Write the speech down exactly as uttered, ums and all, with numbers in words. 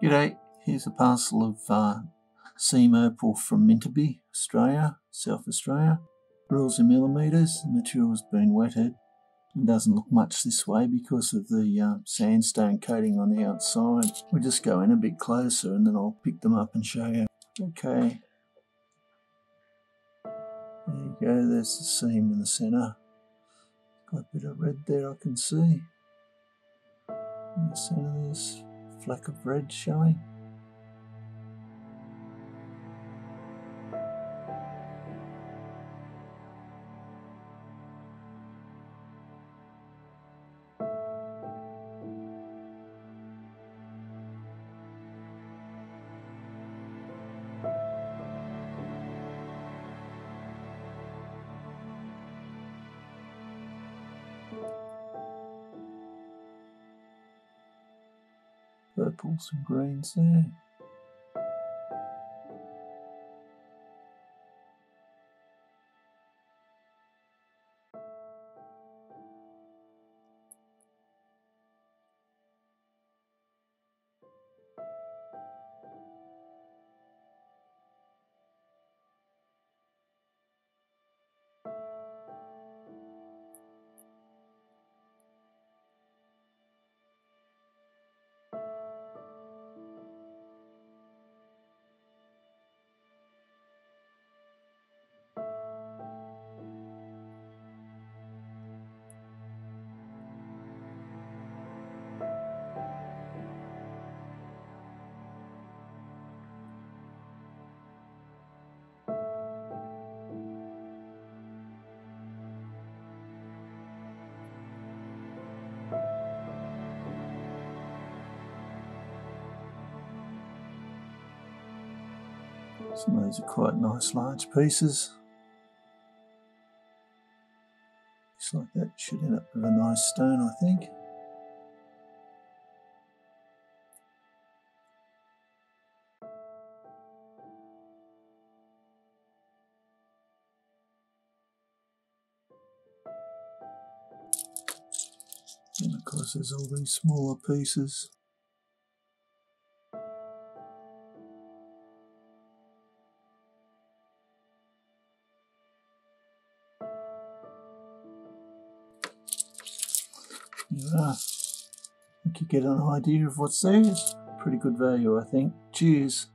G'day, here's a parcel of uh, Seam Opal from Mintabie, Australia, South Australia. Rules in millimetres, the material's been wetted. It doesn't look much this way because of the uh, sandstone coating on the outside. We'll just go in a bit closer and then I'll pick them up and show you. Okay. There you go, there's the seam in the centre. Got a bit of red there I can see. In the centre there's a fleck of red showing. Purples and greens there. Some of these are quite nice large pieces. Looks like that should end up with a nice stone, I think. And of course there's all these smaller pieces. I think you get an idea of what's there. Pretty good value, I think. Cheers.